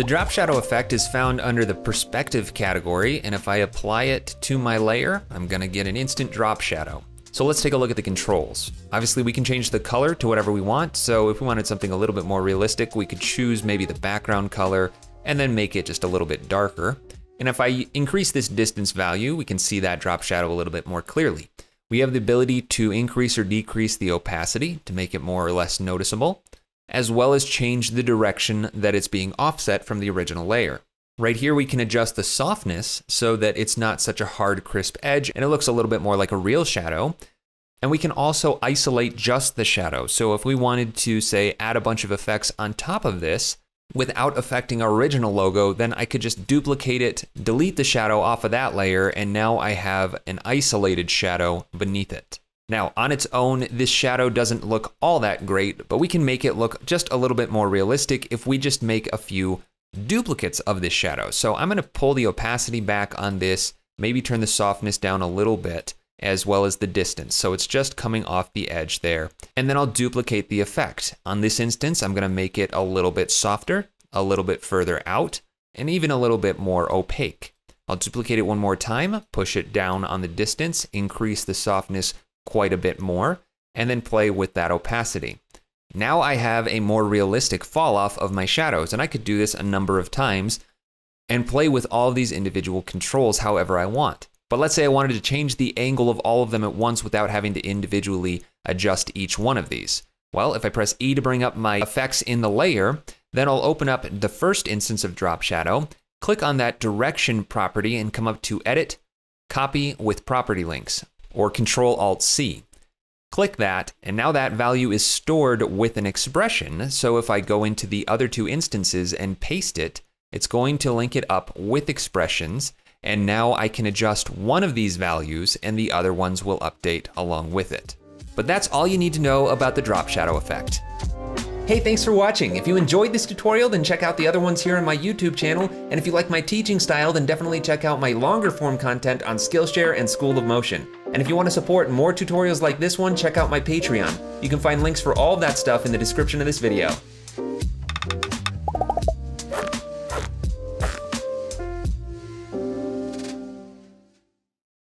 The drop shadow effect is found under the perspective category, and if I apply it to my layer, I'm gonna get an instant drop shadow. So let's take a look at the controls. Obviously we can change the color to whatever we want, so if we wanted something a little bit more realistic, we could choose maybe the background color and then make it just a little bit darker. And if I increase this distance value, we can see that drop shadow a little bit more clearly. We have the ability to increase or decrease the opacity to make it more or less noticeable, as well as change the direction that it's being offset from the original layer. Right here, we can adjust the softness so that it's not such a hard, crisp edge, and it looks a little bit more like a real shadow. And we can also isolate just the shadow. So if we wanted to, say, add a bunch of effects on top of this without affecting our original logo, then I could just duplicate it, delete the shadow off of that layer, and now I have an isolated shadow beneath it. Now, on its own, this shadow doesn't look all that great, but we can make it look just a little bit more realistic if we just make a few duplicates of this shadow. So I'm gonna pull the opacity back on this, maybe turn the softness down a little bit, as well as the distance. So it's just coming off the edge there. And then I'll duplicate the effect. On this instance, I'm gonna make it a little bit softer, a little bit further out, and even a little bit more opaque. I'll duplicate it one more time, push it down on the distance, increase the softness quite a bit more, and then play with that opacity. Now I have a more realistic fall off of my shadows, and I could do this a number of times and play with all of these individual controls however I want. But let's say I wanted to change the angle of all of them at once without having to individually adjust each one of these. Well, if I press E to bring up my effects in the layer, then I'll open up the first instance of drop shadow, click on that direction property and come up to Edit, Copy with Property Links, or Control-Alt-C. Click that, and now that value is stored with an expression, so if I go into the other two instances and paste it, it's going to link it up with expressions, and now I can adjust one of these values, and the other ones will update along with it. But that's all you need to know about the drop shadow effect. Hey, thanks for watching. If you enjoyed this tutorial, then check out the other ones here on my YouTube channel. And if you like my teaching style, then definitely check out my longer form content on Skillshare and School of Motion. And if you want to support more tutorials like this one, check out my Patreon. You can find links for all of that stuff in the description of this video.